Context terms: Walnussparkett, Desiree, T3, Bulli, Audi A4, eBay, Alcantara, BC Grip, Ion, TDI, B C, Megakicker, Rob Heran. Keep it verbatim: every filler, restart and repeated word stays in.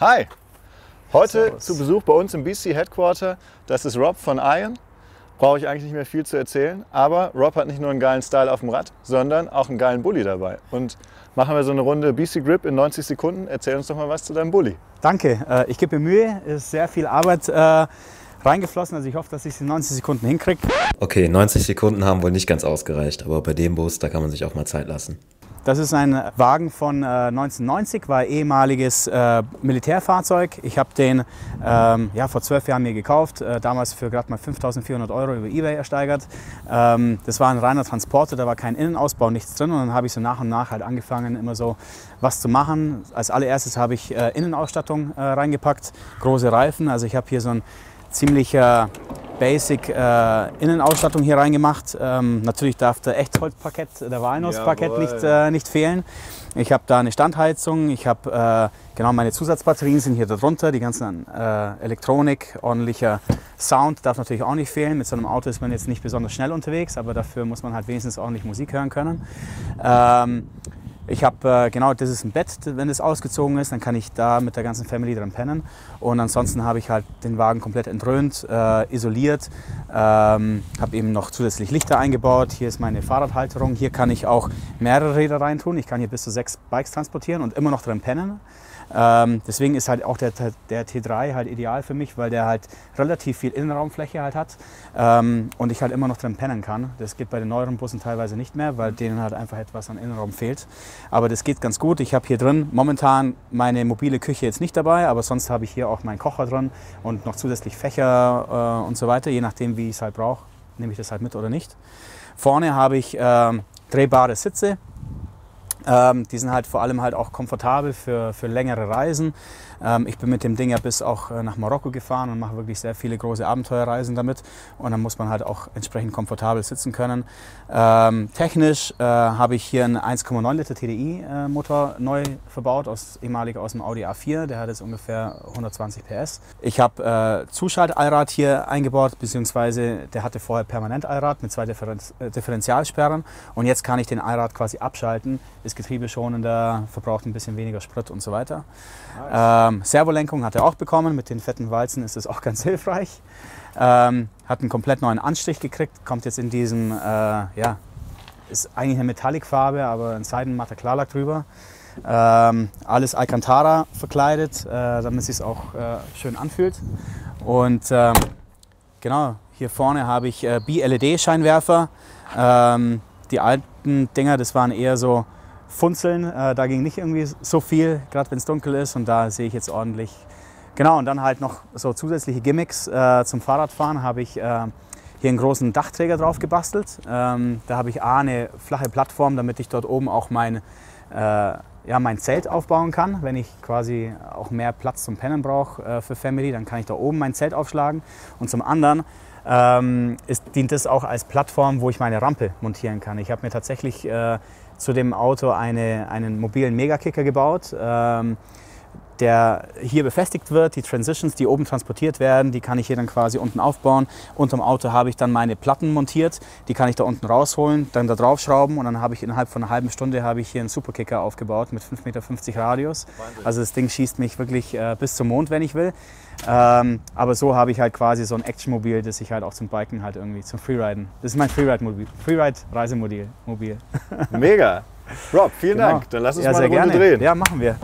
Hi! Heute Servus. Zu Besuch bei uns im B C Headquarter. Das ist Rob von Ion. Brauche ich eigentlich nicht mehr viel zu erzählen, aber Rob hat nicht nur einen geilen Style auf dem Rad, sondern auch einen geilen Bulli dabei. Und machen wir so eine Runde B C Grip in neunzig Sekunden. Erzähl uns doch mal was zu deinem Bulli. Danke, ich gebe mir Mühe. Es ist sehr viel Arbeit äh, reingeflossen, also ich hoffe, dass ich es in neunzig Sekunden hinkriege. Okay, neunzig Sekunden haben wohl nicht ganz ausgereicht, aber bei dem Bus, da kann man sich auch mal Zeit lassen. Das ist ein Wagen von äh, neunzehnhundertneunzig, war ehemaliges äh, Militärfahrzeug. Ich habe den ähm, ja, vor zwölf Jahren mir gekauft, äh, damals für gerade mal fünftausendvierhundert Euro über eBay ersteigert. Ähm, das war ein reiner Transporter, da war kein Innenausbau, nichts drin. Und dann habe ich so nach und nach halt angefangen, immer so was zu machen. Als allererstes habe ich äh, Innenausstattung äh, reingepackt, große Reifen. Also ich habe hier so ein ziemlicher Basic äh, Innenausstattung hier reingemacht. Ähm, natürlich darf der Echtholzparkett, der Walnussparkett nicht, äh, nicht fehlen. Ich habe da eine Standheizung, ich habe äh, genau meine Zusatzbatterien sind hier darunter, die ganzen äh, Elektronik, ordentlicher Sound darf natürlich auch nicht fehlen. Mit so einem Auto ist man jetzt nicht besonders schnell unterwegs, aber dafür muss man halt wenigstens ordentlich Musik hören können. Ähm, Ich habe, äh, genau, das ist ein Bett, wenn es ausgezogen ist, dann kann ich da mit der ganzen Family dran pennen. Und ansonsten habe ich halt den Wagen komplett entrönt, äh, isoliert, ähm, habe eben noch zusätzlich Lichter eingebaut. Hier ist meine Fahrradhalterung, hier kann ich auch mehrere Räder reintun. Ich kann hier bis zu sechs Bikes transportieren und immer noch dran pennen. Ähm, deswegen ist halt auch der, der T drei halt ideal für mich, weil der halt relativ viel Innenraumfläche halt hat ähm, und ich halt immer noch drin pennen kann. Das geht bei den neueren Bussen teilweise nicht mehr, weil denen halt einfach etwas an Innenraum fehlt. Aber das geht ganz gut. Ich habe hier drin momentan meine mobile Küche jetzt nicht dabei, aber sonst habe ich hier auch meinen Kocher drin und noch zusätzlich Fächer äh, und so weiter. Je nachdem, wie ich es halt brauche, nehme ich das halt mit oder nicht. Vorne habe ich äh, drehbare Sitze. Ähm, die sind halt vor allem halt auch komfortabel für, für längere Reisen. Ähm, ich bin mit dem Ding ja bis auch nach Marokko gefahren und mache wirklich sehr viele große Abenteuerreisen damit. Und dann muss man halt auch entsprechend komfortabel sitzen können. Ähm, technisch äh, habe ich hier einen eins Komma neun Liter T D I äh, Motor neu verbaut, aus, ehemalig aus dem Audi A vier. Der hat jetzt ungefähr hundertzwanzig P S. Ich habe äh, Zuschaltallrad hier eingebaut, beziehungsweise der hatte vorher permanent Allrad mit zwei Differenz äh, Differentialsperren. Und jetzt kann ich den Allrad quasi abschalten. Ist getriebeschonender, verbraucht ein bisschen weniger Sprit und so weiter. Nice. Ähm, Servolenkung hat er auch bekommen, mit den fetten Walzen ist das auch ganz hilfreich. Ähm, hat einen komplett neuen Anstrich gekriegt, kommt jetzt in diesem, äh, ja, ist eigentlich eine Metallic-Farbe, aber ein seidenmatter Klarlack drüber. Ähm, alles Alcantara verkleidet, äh, damit es sich auch äh, schön anfühlt. Und ähm, genau, hier vorne habe ich äh, B L E D-Scheinwerfer. Ähm, die alten Dinger, das waren eher so Funzeln, äh, da ging nicht irgendwie so viel, gerade wenn es dunkel ist, und da sehe ich jetzt ordentlich. Genau, und dann halt noch so zusätzliche Gimmicks äh, zum Fahrradfahren habe ich äh, hier einen großen Dachträger drauf gebastelt. Ähm, da habe ich A, eine flache Plattform, damit ich dort oben auch mein, äh, ja, mein Zelt aufbauen kann. Wenn ich quasi auch mehr Platz zum Pennen brauche äh, für Family, dann kann ich da oben mein Zelt aufschlagen. Und zum anderen ähm, ist, dient es auch als Plattform, wo ich meine Rampe montieren kann. Ich habe mir tatsächlich äh, zu dem Auto eine, einen mobilen Megakicker gebaut, ähm, der hier befestigt wird. Die Transitions, die oben transportiert werden, die kann ich hier dann quasi unten aufbauen. Unterm Auto habe ich dann meine Platten montiert, die kann ich da unten rausholen, dann da draufschrauben, und dann habe ich innerhalb von einer halben Stunde habe ich hier einen Superkicker aufgebaut mit fünf Komma fünfzig Meter Radius. Wahnsinn. Also das Ding schießt mich wirklich äh, bis zum Mond, wenn ich will. Ähm, aber so habe ich halt quasi so ein Actionmobil, das ich halt auch zum Biken halt irgendwie, zum Freeriden. Das ist mein Freeride-Mobil, Freeride-Reisemobil. Mega! Rob, vielen genau. Dank. Dann lass uns ja, mal eine Runde gerne drehen. Ja, machen wir.